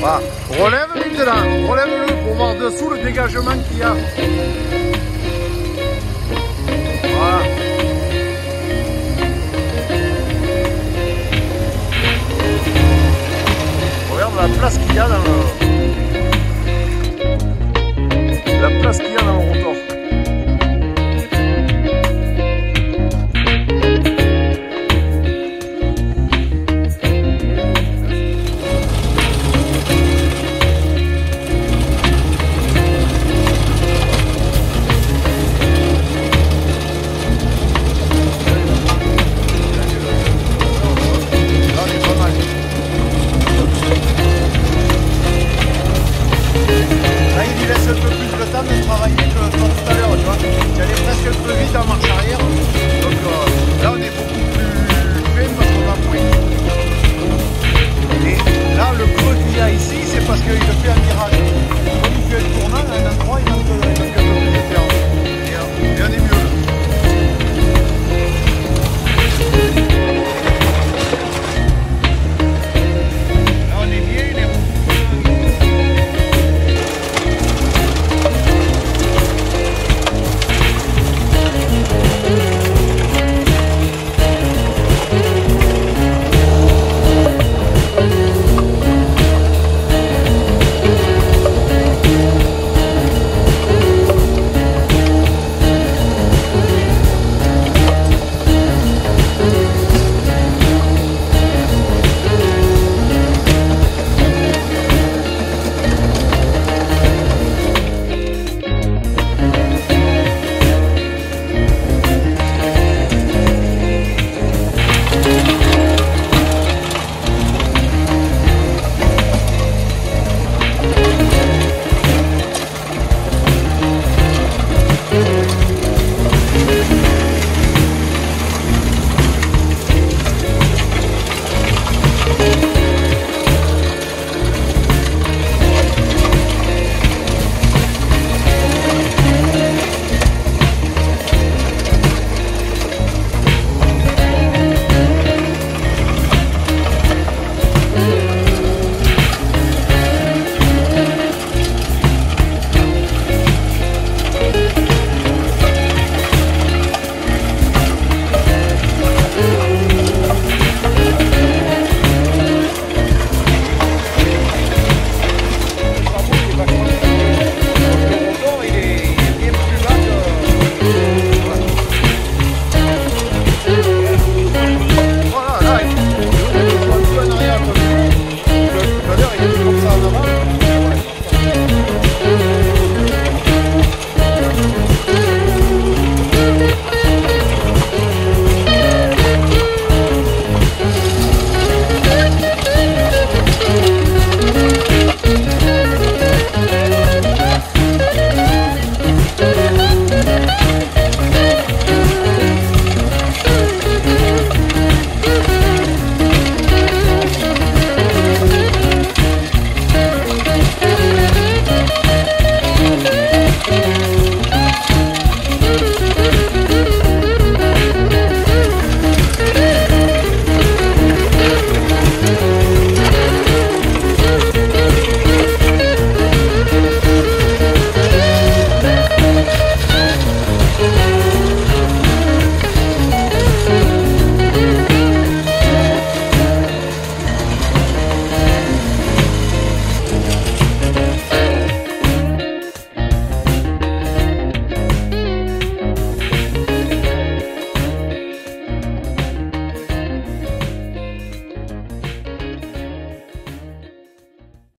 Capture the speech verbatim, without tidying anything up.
Voilà. Relève maintenant, relève-le pour voir dessous le dégagement qu'il y a. Voilà. Regarde la place qu'il y a dans le... La place qu'il y a dans le rotor. Parce qu'il te fait un virage. Quand il fait le tournant, à un endroit, il en fait